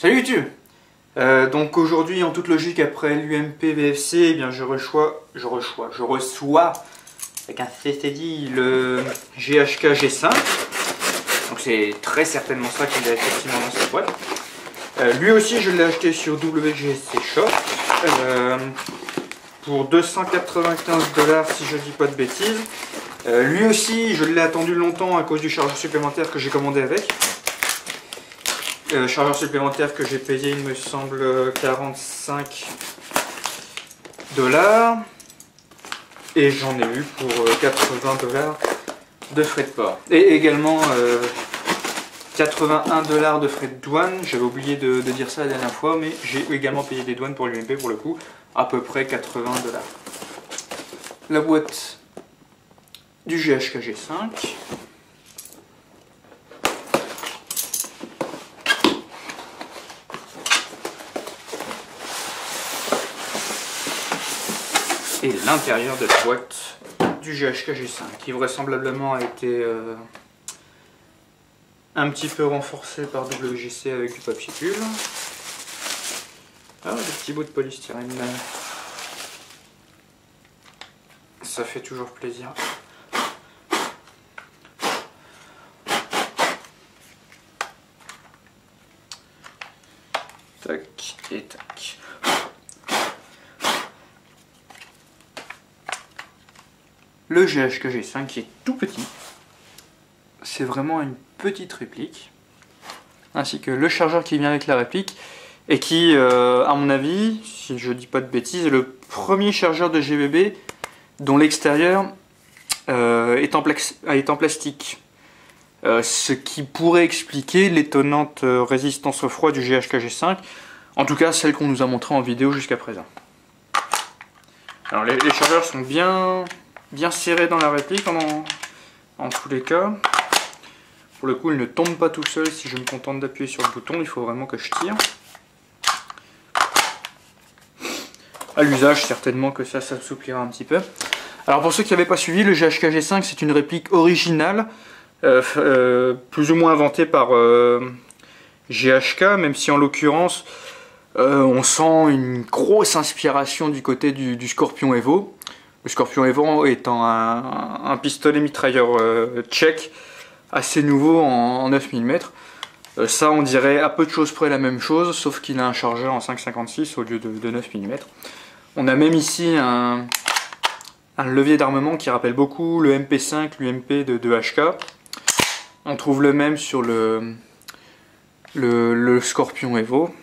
Salut YouTube. Donc aujourd'hui, en toute logique, après l'UMP VFC, eh bien je reçois avec un CTD le GHK G5. Donc c'est très certainement ça qu'il a effectivement dans cette boîte. Lui aussi, je l'ai acheté sur WGC Shop pour 295 $ si je dis pas de bêtises. Lui aussi, je l'ai attendu longtemps à cause du chargeur supplémentaire que j'ai commandé avec. Chargeur supplémentaire que j'ai payé, il me semble, 45 $. Et j'en ai eu pour 80 $ de frais de port. Et également 81 $ de frais de douane. J'avais oublié de dire ça la dernière fois, mais j'ai également payé des douanes pour l'UMP pour le coup, à peu près 80 $. La boîte du GHK G5. Et l'intérieur de la boîte du GHK G5, qui vraisemblablement a été un petit peu renforcé par WGC avec du papier bulle. Ah, des petits bouts de polystyrène. Ça fait toujours plaisir. Tac et tac. Le GHK G5 qui est tout petit, c'est vraiment une petite réplique, ainsi que le chargeur qui vient avec la réplique et qui, à mon avis, si je dis pas de bêtises, est le premier chargeur de GBB dont l'extérieur est en plastique. Ce qui pourrait expliquer l'étonnante résistance au froid du GHK G5, en tout cas celle qu'on nous a montrée en vidéo jusqu'à présent. Alors les chargeurs sont bien serré dans la réplique en tous les cas. Pour le coup, il ne tombe pas tout seul si je me contente d'appuyer sur le bouton, il faut vraiment que je tire. À l'usage, certainement que ça s'assouplira un petit peu. Alors pour ceux qui n'avaient pas suivi, le GHK G5 c'est une réplique originale, plus ou moins inventée par GHK, même si en l'occurrence on sent une grosse inspiration du côté du Scorpion EVO. Le Scorpion EVO étant un pistolet mitrailleur tchèque assez nouveau en 9 mm. Ça, on dirait à peu de choses près la même chose, sauf qu'il a un chargeur en 5,56 au lieu de 9 mm. On a même ici un levier d'armement qui rappelle beaucoup le MP5, l'UMP de HK. On trouve le même sur le Scorpion EVO.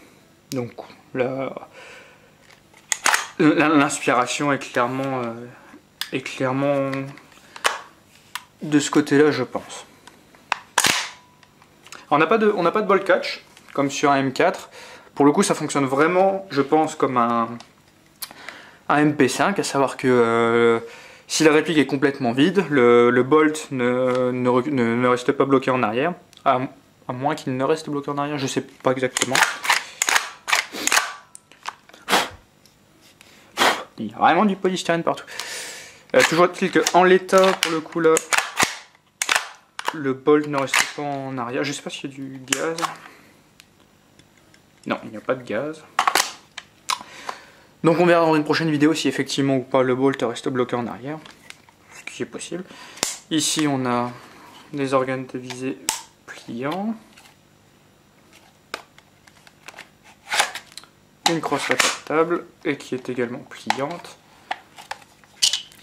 Donc là, l'inspiration est clairement de ce côté-là, je pense. Alors, on n'a pas de ball catch, comme sur un M4. Pour le coup, ça fonctionne vraiment, je pense, comme un MP5, à savoir que si la réplique est complètement vide, le bolt ne reste pas bloqué en arrière, à moins qu'il ne reste bloqué en arrière, je ne sais pas exactement. Il y a vraiment du polystyrène partout. Toujours est-il qu'en l'état, pour le coup là, le bolt ne reste pas en arrière. Je sais pas s'il y a du gaz. Non, il n'y a pas de gaz. Donc on verra dans une prochaine vidéo si effectivement ou pas le bolt reste bloqué en arrière. Ce qui est possible. Ici on a des organes de visée pliants. Une crosse rétractable et qui est également pliante.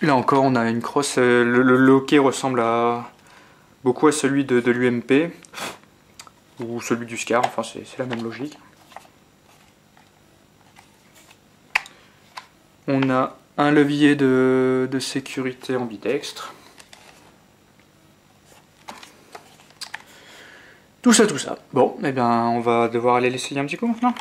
Là encore, on a une crosse. Le loquet ressemble beaucoup à celui de l'UMP ou celui du Scar. Enfin, c'est la même logique. On a un levier de sécurité ambidextre. Tout ça, tout ça. Bon, et eh bien, on va devoir aller l'essayer un petit coup maintenant.